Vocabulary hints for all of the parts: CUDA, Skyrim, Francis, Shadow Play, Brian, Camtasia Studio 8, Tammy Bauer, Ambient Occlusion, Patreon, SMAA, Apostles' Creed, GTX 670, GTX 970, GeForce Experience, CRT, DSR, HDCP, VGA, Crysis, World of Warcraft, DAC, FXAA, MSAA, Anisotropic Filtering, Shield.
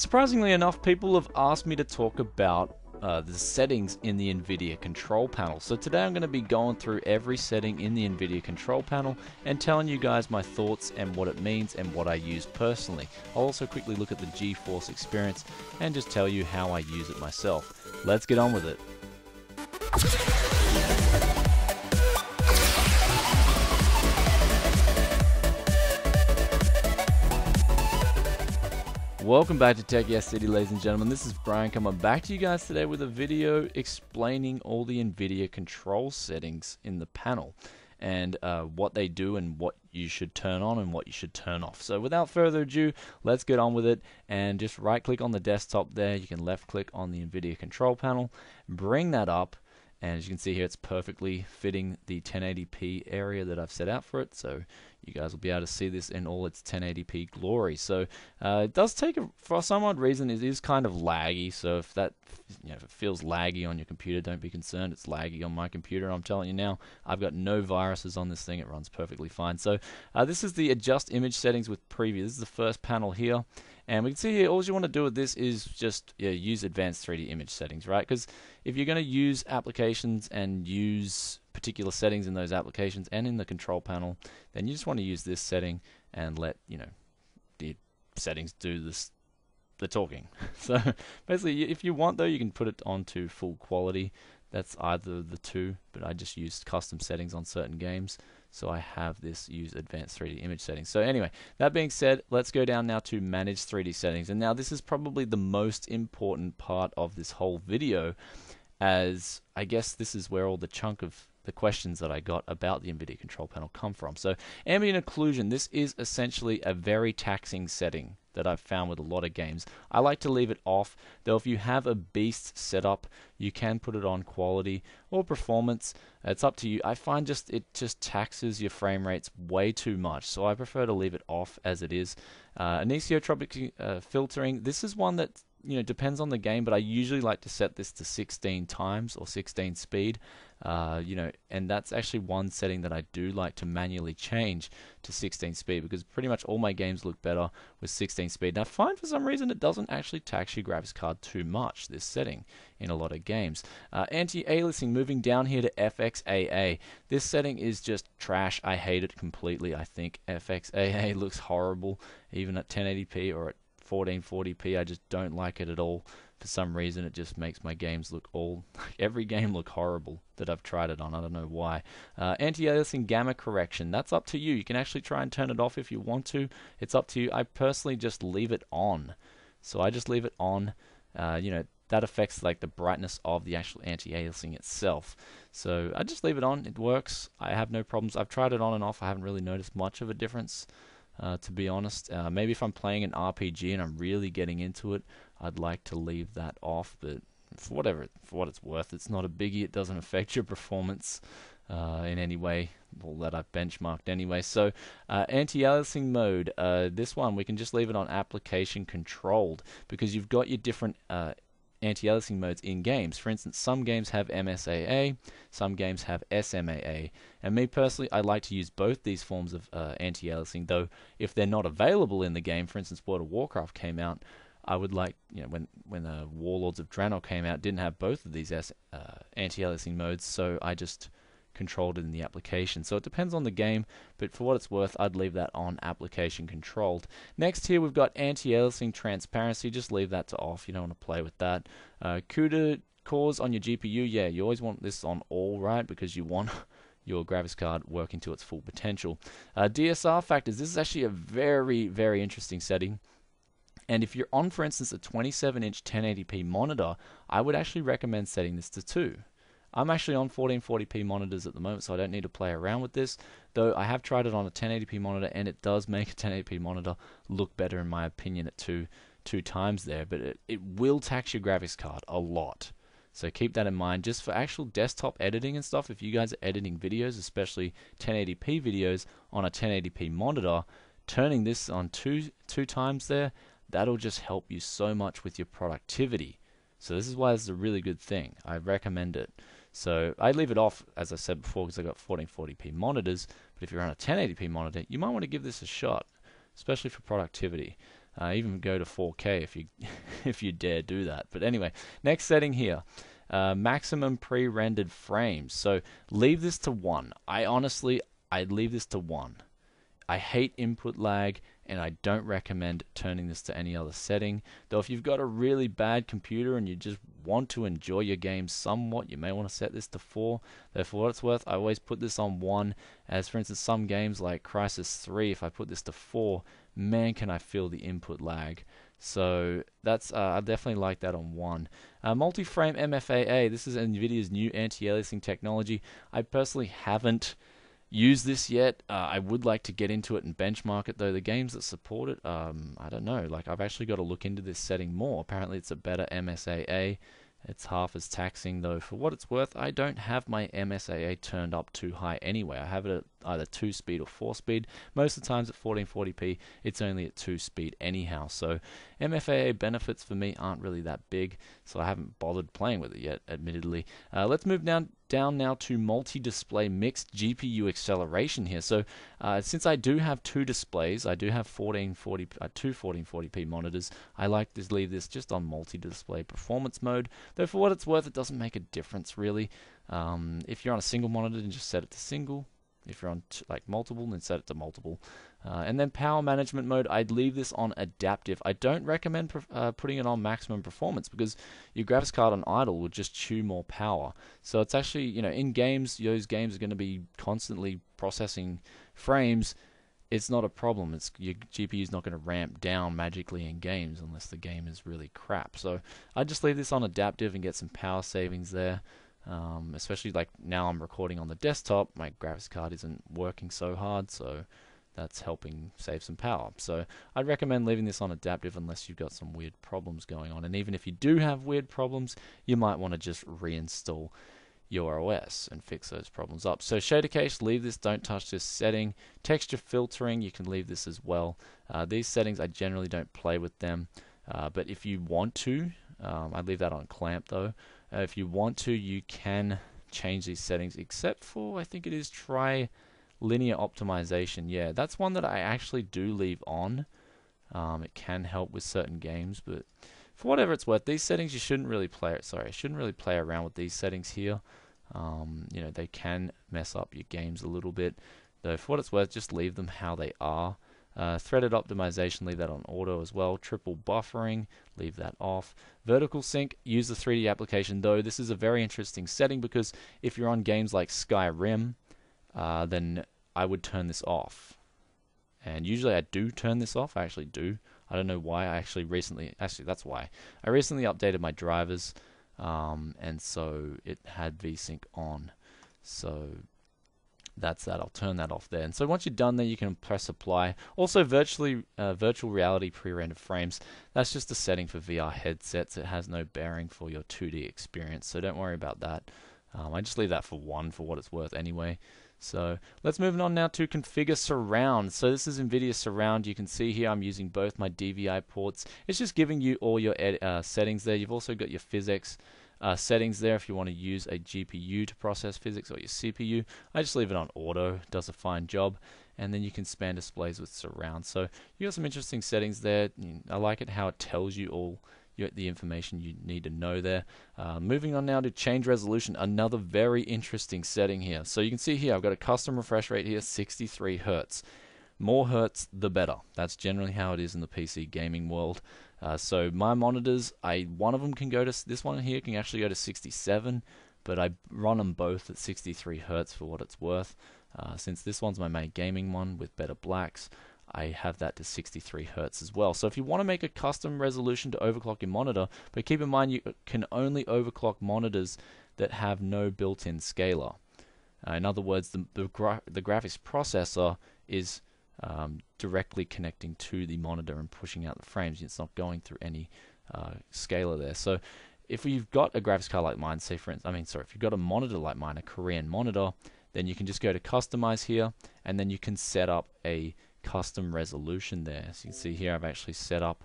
Surprisingly enough, people have asked me to talk about the settings in the NVIDIA control panel. So today I'm going to be going through every setting in the NVIDIA control panel and telling you guys my thoughts and what it means and what I use personally. I'll also quickly look at the GeForce Experience and just tell you how I use it myself. Let's get on with it. Welcome back to Tech Yes City, ladies and gentlemen. This is Brian coming back to you guys today with a video explaining all the NVIDIA control settings in the panel and what they do and what you should turn on and what you should turn off. So without further ado, let's get on with it, and just right click on the desktop there. You can left click on the NVIDIA control panel, bring that up, and as you can see here, it's perfectly fitting the 1080p area that I've set out for it. So you guys will be able to see this in all its 1080p glory. So it does take, for some odd reason, it is kind of laggy. So if that, you know, if it feels laggy on your computer, don't be concerned. It's laggy on my computer. I'm telling you now, I've got no viruses on this thing. It runs perfectly fine. So this is the adjust image settings with preview. This is the first panel here. And we can see here, all you want to do with this is just use advanced 3D image settings, right? Because if you're going to use applications and use particular settings in those applications and in the control panel, then you just want to use this setting and let, you know, the settings do this, the talking. So basically, if you want, though, you can put it onto full quality. That's either of the two, but I just used custom settings on certain games. So I have this use advanced 3D image settings. So anyway, that being said, let's go down now to manage 3D settings. And now this is probably the most important part of this whole video, as I guess this is where all the chunk of the questions that I got about the NVIDIA control panel come from. So ambient occlusion, this is essentially a very taxing setting that I've found with a lot of games. I like to leave it off, though if you have a beast setup, you can put it on quality or performance. It's up to you. I find just it just taxes your frame rates way too much, so I prefer to leave it off as it is. Anisotropic filtering, this is one that, you know, depends on the game, but I usually like to set this to 16 times or 16 speed, you know, and that's actually one setting that I do like to manually change to 16 speed, because pretty much all my games look better with 16 speed. Now, I find for some reason it doesn't actually tax your graphics card too much, this setting, in a lot of games. Anti-aliasing, moving down here to FXAA. This setting is just trash. I hate it completely. I think FXAA looks horrible, even at 1080p or at 1440p. I just don't like it at all. For some reason, it just makes my games look all, every game look horrible that I've tried it on. I don't know why. Anti-aliasing gamma correction, that's up to you. You can actually try and turn it off if you want to. It's up to you. I personally just leave it on. So I just leave it on. You know, that affects like the brightness of the actual anti-aliasing itself. So I just leave it on. It works. I have no problems. I've tried it on and off. I haven't really noticed much of a difference. To be honest, maybe if I'm playing an RPG and I'm really getting into it, I'd like to leave that off, but for whatever, for what it's worth, it's not a biggie. It doesn't affect your performance in any way, all that I've benchmarked anyway. So anti-aliasing mode, this one we can just leave it on application controlled, because you've got your different anti-aliasing modes in games. For instance, some games have MSAA, some games have SMAA, and me personally, I like to use both these forms of anti-aliasing, though if they're not available in the game. For instance, World of Warcraft came out, I would like, you know, when Warlords of Draenor came out, didn't have both of these anti-aliasing modes, so I just controlled it in the application. So it depends on the game, but for what it's worth, I'd leave that on application controlled. Next here, we've got anti-aliasing transparency. Just leave that to off. You don't want to play with that. CUDA cores on your GPU. Yeah, you always want this on all, right? Because you want your graphics card working to its full potential. DSR factors. This is actually a very, very interesting setting. And if you're on, for instance, a 27-inch 1080p monitor, I would actually recommend setting this to 2. I'm actually on 1440p monitors at the moment, so I don't need to play around with this, though I have tried it on a 1080p monitor, and it does make a 1080p monitor look better, in my opinion, at two times there, but it will tax your graphics card a lot. So keep that in mind. Just for actual desktop editing and stuff, if you guys are editing videos, especially 1080p videos on a 1080p monitor, turning this on two times there, that'll just help you so much with your productivity. So this is why this is a really good thing. I recommend it. So I leave it off, as I said before, because I've got 1440p monitors, but if you're on a 1080p monitor, you might want to give this a shot, especially for productivity. Even go to 4K if you if you dare do that. But anyway, next setting here, maximum pre-rendered frames. So leave this to 1. I'd leave this to 1. I hate input lag, and I don't recommend turning this to any other setting. Though if you've got a really bad computer and you just want to enjoy your game somewhat, you may want to set this to 4. Though for what it's worth, I always put this on 1. As for instance, some games like Crysis 3, if I put this to 4, man, can I feel the input lag. So that's I definitely like that on 1. Multi-frame MFAA. This is NVIDIA's new anti-aliasing technology. I personally haven't use this yet. I would like to get into it and benchmark it, though the games that support it, I don't know, like I've actually got to look into this setting more. Apparently it's a better MSAA. It's half as taxing, though for what it's worth, I don't have my MSAA turned up too high anyway. I have it at either 2-speed or 4-speed. Most of the times at 1440p, it's only at 2-speed anyhow, so MFAA benefits for me aren't really that big, so I haven't bothered playing with it yet, admittedly. Let's move down now to multi-display mixed GPU acceleration here. So since I do have 2 displays, I do have 2 1440p monitors, I like to leave this just on multi-display performance mode, though for what it's worth, it doesn't make a difference really. If you're on a single monitor, then just set it to single. If you're on like multiple, then set it to multiple. And then power management mode, I'd leave this on adaptive. I don't recommend putting it on maximum performance, because your graphics card on idle will just chew more power. So it's actually, you know, in games, those games are going to be constantly processing frames. It's not a problem. It's your GPU's not going to ramp down magically in games unless the game is really crap. So I just leave this on adaptive and get some power savings there. Especially like now I'm recording on the desktop, my graphics card isn't working so hard, so that's helping save some power. So I'd recommend leaving this on adaptive unless you've got some weird problems going on, and even if you do have weird problems, you might want to just reinstall your OS and fix those problems up. So shader cache, leave this, don't touch this setting. Texture filtering, you can leave this as well. These settings, I generally don't play with them, but if you want to, I'd leave that on clamp though. If you want to, you can change these settings, except for, I think it is trilinear optimization. Yeah, that's one that I actually do leave on. It can help with certain games, but for whatever it's worth, these settings you shouldn't really play. Sorry, I shouldn't really play around with these settings here. You know, they can mess up your games a little bit. Though for what it's worth, just leave them how they are. Threaded optimization, leave that on auto as well. Triple buffering, leave that off. Vertical sync, use the 3D application, though this is a very interesting setting, because if you're on games like Skyrim, then I would turn this off. And usually I do turn this off, I actually do. I don't know why. I actually recently, that's why. I recently updated my drivers, and so it had VSync on. So that's that. I'll turn that off there. And so once you're done there, you can press apply. Also, virtual reality pre-rendered frames. That's just a setting for VR headsets. It has no bearing for your 2D experience, so don't worry about that. I just leave that for 1 for what it's worth anyway. So let's move on now to configure surround. So this is NVIDIA surround. You can see here I'm using both my DVI ports. It's just giving you all your settings there. You've also got your physics settings there if you want to use a GPU to process physics, or your CPU. I just leave it on auto, it does a fine job. And then you can span displays with surround. So you got some interesting settings there. I like it how it tells you all the information you need to know there. Moving on now to change resolution, another very interesting setting here. So you can see here I've got a custom refresh rate here, 63 Hertz. More hertz, the better. That's generally how it is in the PC gaming world. So my monitors, one of them can go to, this one here can actually go to 67, but I run them both at 63 Hertz for what it's worth. Since this one's my main gaming one with better blacks, I have that to 63 Hertz as well. So if you want to make a custom resolution to overclock your monitor, but keep in mind you can only overclock monitors that have no built-in scaler. In other words, the graphics processor is directly connecting to the monitor and pushing out the frames. It's not going through any scaler there. So if you've got a graphics card like mine, say for instance, if you've got a monitor like mine, a Korean monitor, then you can just go to customize here, and then you can set up a custom resolution there. So you can see here I've actually set up,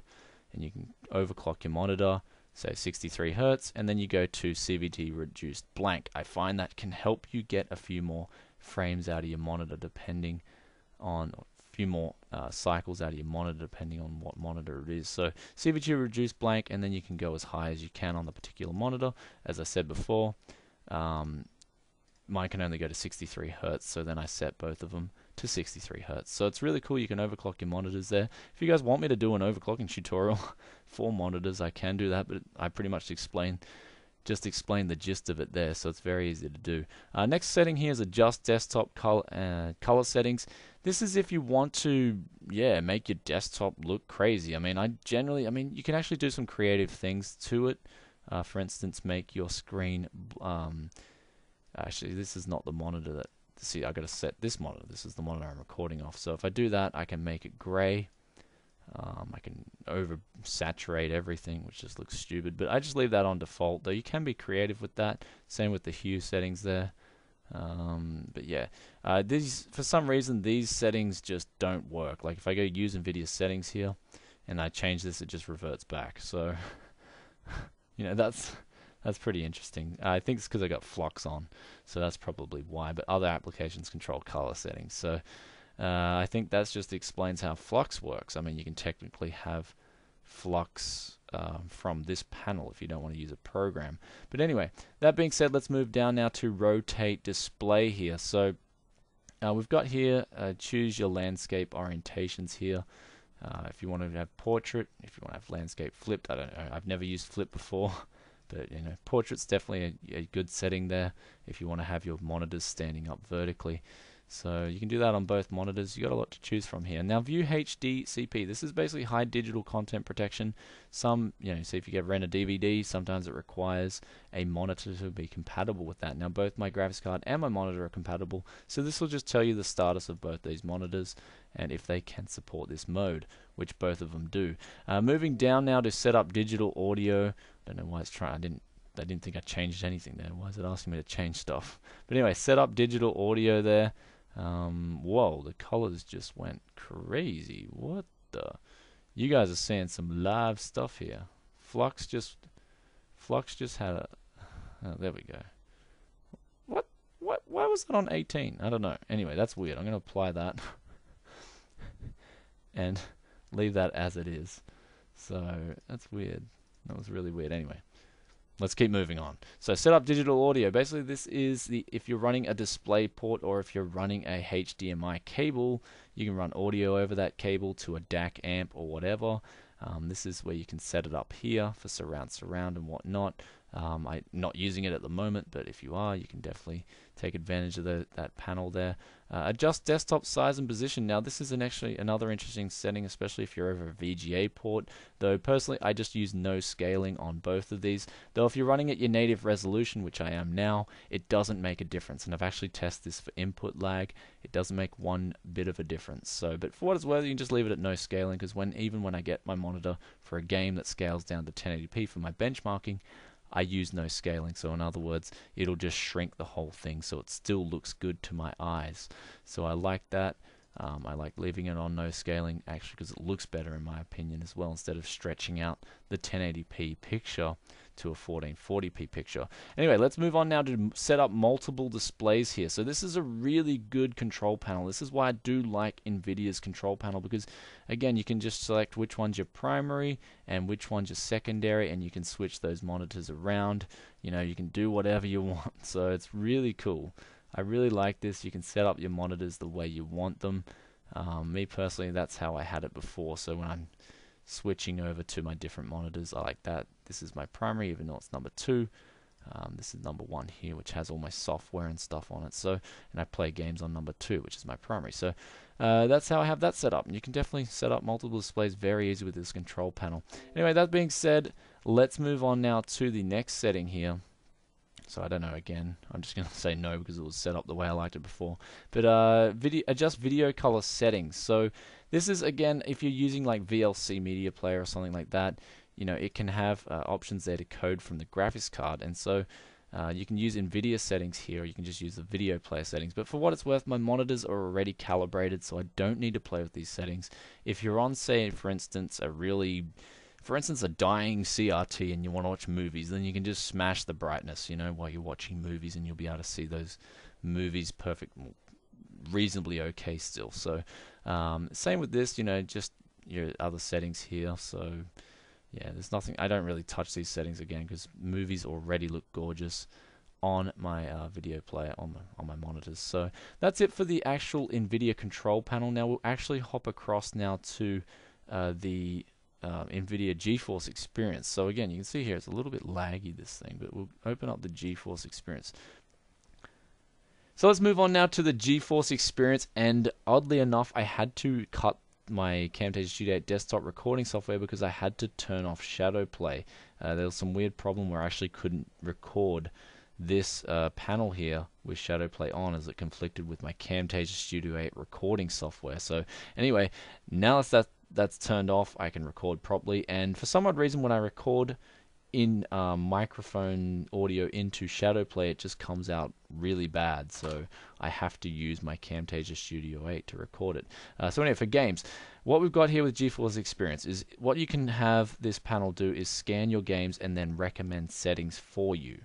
and you can overclock your monitor, so 63 Hertz, and then you go to CVT reduced blank. I find that can help you get a few more frames out of your monitor depending on few more cycles out of your monitor depending on what monitor it is. So CVG reduce blank, and then you can go as high as you can on the particular monitor. As I said before, mine can only go to 63 Hertz, so then I set both of them to 63 Hertz. So it's really cool, you can overclock your monitors there. If you guys want me to do an overclocking tutorial for monitors, I can do that, but I pretty much just explain the gist of it there, so it's very easy to do. Next setting here is adjust desktop color settings. This is if you want to, yeah, make your desktop look crazy. I mean, you can actually do some creative things to it. For instance, make your screen, actually this is not the monitor that, see, I gotta set this monitor, this is the monitor I'm recording off. So if I do that, I can make it gray. I can over-saturate everything, which just looks stupid, but I just leave that on default, though you can be creative with that. Same with the hue settings there. But yeah, these, for some reason, these settings just don't work. Like if I go use NVIDIA settings here, and I change this, it just reverts back. So, you know, that's pretty interesting. I think it's because I got flux on, so that's probably why, but other applications control color settings. So, I think that just explains how flux works. I mean, you can technically have flux from this panel if you don't want to use a program. But anyway, that being said, let's move down now to rotate display here. So we've got here, choose your landscape orientations here. If you want to have portrait, if you want to have landscape flipped, I don't know, I've never used flip before. But you know, portrait's definitely a good setting there if you want to have your monitors standing up vertically. So you can do that on both monitors. You got a lot to choose from here. Now view HDCP. This is basically high digital content protection. Some, you know, so if you get render DVD, sometimes it requires a monitor to be compatible with that. Now both my graphics card and my monitor are compatible, so this will just tell you the status of both these monitors and if they can support this mode, which both of them do. Moving down now to set up digital audio. Don't know why it's trying. I didn't think I changed anything there. Why is it asking me to change stuff? But anyway, set up digital audio there. Whoa, the colors just went crazy. What the? You guys are seeing some live stuff here. Flux just had a, oh, there we go. What, why was that on 18? I don't know. Anyway, that's weird. I'm gonna apply that and leave that as it is. So that's weird. That was really weird. Anyway, let's keep moving on. So set up digital audio. Basically, this is the, if you're running a display port or if you're running a HDMI cable, you can run audio over that cable to a DAC amp or whatever. This is where you can set it up here for surround and whatnot. I'm not using it at the moment, but if you are, you can definitely take advantage of that panel there. Adjust desktop size and position. Now this is another interesting setting, especially if you're over a VGA port, though personally I just use no scaling on both of these. Though if you're running at your native resolution, which I am now, it doesn't make a difference, and I've actually tested this for input lag. It doesn't make one bit of a difference. So, but for what it's worth, you can just leave it at no scaling, because even when I get my monitor for a game that scales down to 1080p for my benchmarking, I use no scaling, so in other words, it'll just shrink the whole thing so it still looks good to my eyes. So I like that. I like leaving it on no scaling, actually, because it looks better in my opinion as well, instead of stretching out the 1080p picture to a 1440p picture. Anyway, let's move on now to set up multiple displays here. So this is a really good control panel. This is why I do like NVIDIA's control panel, because again, you can just select which one's your primary and which one's your secondary, and you can switch those monitors around. You know, you can do whatever you want, so it's really cool. I really like this. You can set up your monitors the way you want them. Me personally, that's how I had it before, so when I'm switching over to my different monitors, I like that. This is my primary, even though it's number 2. This is number 1 here, which has all my software and stuff on it. So, and I play games on number 2, which is my primary. So that's how I have that set up. And you can definitely set up multiple displays very easy with this control panel. Anyway, that being said, let's move on now to the next setting here. So I don't know, again, I'm just going to say no because it was set up the way I liked it before. But adjust video color settings. So this is, again, if you're using like VLC media player or something like that, you know, it can have options there to code from the graphics card. And so you can use NVIDIA settings here, or you can just use the video player settings. But for what it's worth, my monitors are already calibrated, so I don't need to play with these settings. If you're on, say, for instance, a dying CRT and you want to watch movies, then you can just smash the brightness, you know, while you're watching movies, and you'll be able to see those movies perfect, reasonably okay still. So same with this, you know, just your other settings here. So yeah, there's nothing, I don't really touch these settings again because movies already look gorgeous on my video player, on my monitors. So that's it for the actual NVIDIA control panel. Now we'll actually hop across now to the NVIDIA GeForce Experience. So again, you can see here it's a little bit laggy, this thing, but we'll open up the GeForce Experience. So let's move on now to the GeForce Experience, and oddly enough, I had to cut my Camtasia Studio 8 desktop recording software because I had to turn off Shadow Play. There was some weird problem where I actually couldn't record this panel here with Shadow Play on, as it conflicted with my Camtasia Studio 8 recording software. So anyway, now that's turned off, I can record properly. And for some odd reason, when I record in microphone audio into Shadow Play, it just comes out really bad. So I have to use my Camtasia Studio 8 to record it. So anyway, for games, what we've got here with GeForce Experience is what you can have this panel do is scan your games and then recommend settings for you.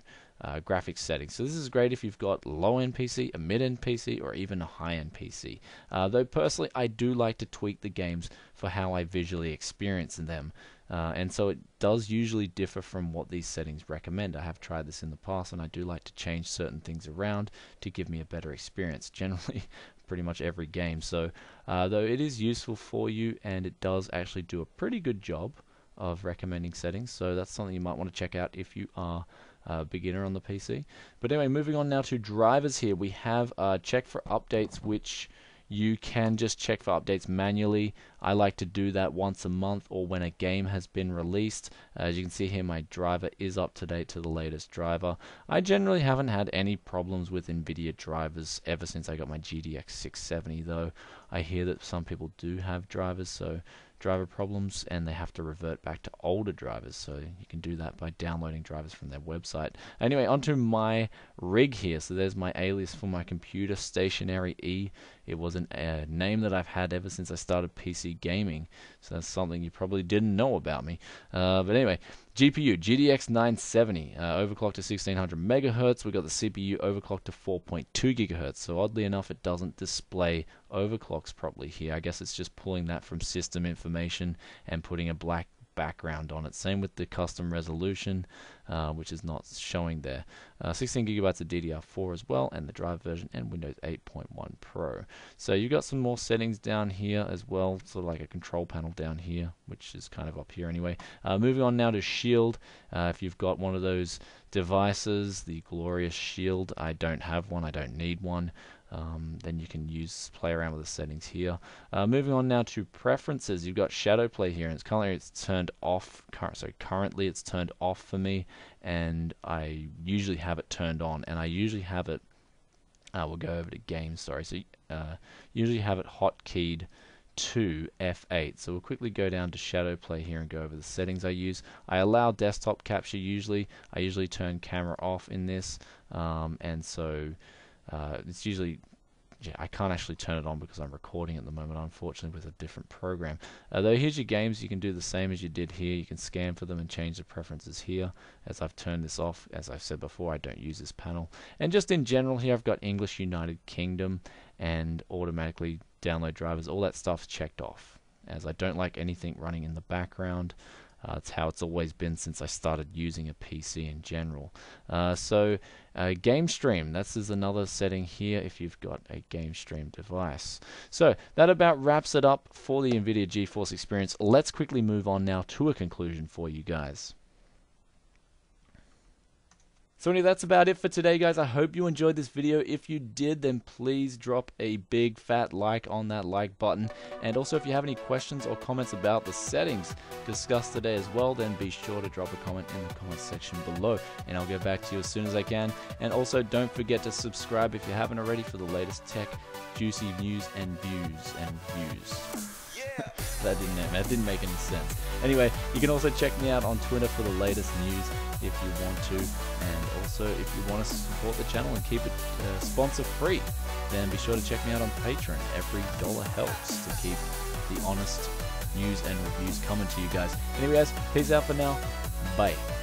Graphics settings. So this is great if you've got low-end PC, a mid-end PC, or even a high-end PC. Though personally, I do like to tweak the games for how I visually experience them, and so it does usually differ from what these settings recommend. I have tried this in the past, and I do like to change certain things around to give me a better experience, generally pretty much every game. So though it is useful for you, and it does actually do a pretty good job of recommending settings, so that's something you might want to check out if you are beginner on the PC. But anyway, moving on now to drivers here, we have check for updates, which you can just check for updates manually. I like to do that once a month or when a game has been released. As you can see here, my driver is up to date to the latest driver. I generally haven't had any problems with NVIDIA drivers ever since I got my GTX 670, though I hear that some people do have drivers, so driver problems, and they have to revert back to older drivers, so you can do that by downloading drivers from their website. Anyway, onto my rig here. So there's my alias for my computer, Stationary E. It was a name that I've had ever since I started PC gaming, so that's something you probably didn't know about me. But anyway, GPU, GTX 970, overclocked to 1600 megahertz. We've got the CPU overclocked to 4.2 gigahertz. So oddly enough, it doesn't display overclocks properly here. I guess it's just pulling that from system information and putting a black background on it. Same with the custom resolution, which is not showing there. 16 gigabytes of DDR4 as well, and the drive version, and Windows 8.1 Pro. So you've got some more settings down here as well, sort of like a control panel down here, which is kind of up here anyway. Moving on now to Shield. If you've got one of those devices, the glorious Shield, I don't have one, I don't need one. Then you can play around with the settings here. Moving on now to preferences, you've got Shadow Play here, and it's currently turned off. Currently it's turned off for me, and I usually have it turned on, and I usually have it. We'll go over to games. Sorry, so usually have it hotkeyed to F8. So we'll quickly go down to Shadow Play here and go over the settings I use. I allow desktop capture usually. I usually turn camera off in this, and so. It's usually, yeah, I can't actually turn it on because I'm recording at the moment, unfortunately, with a different program. Though here's your games, you can do the same as you did here. You can scan for them and change the preferences here. As I've turned this off, as I've said before, I don't use this panel. And just in general here, I've got English, United Kingdom, and automatically download drivers. All that stuff's checked off, as I don't like anything running in the background. It's how it's always been since I started using a PC in general. GameStream, this is another setting here if you've got a GameStream device. So that about wraps it up for the NVIDIA GeForce Experience. Let's quickly move on now to a conclusion for you guys. So anyway, that's about it for today, guys. I hope you enjoyed this video. If you did, then please drop a big fat like on that like button. And also, if you have any questions or comments about the settings discussed today as well, then be sure to drop a comment in the comment section below, and I'll get back to you as soon as I can. And also, don't forget to subscribe if you haven't already for the latest tech juicy news and views. That didn't make any sense. Anyway, you can also check me out on Twitter for the latest news if you want to, and also if you want to support the channel and keep it sponsor free, then be sure to check me out on Patreon. Every dollar helps to keep the honest news and reviews coming to you guys. Anyway guys, peace out for now. Bye.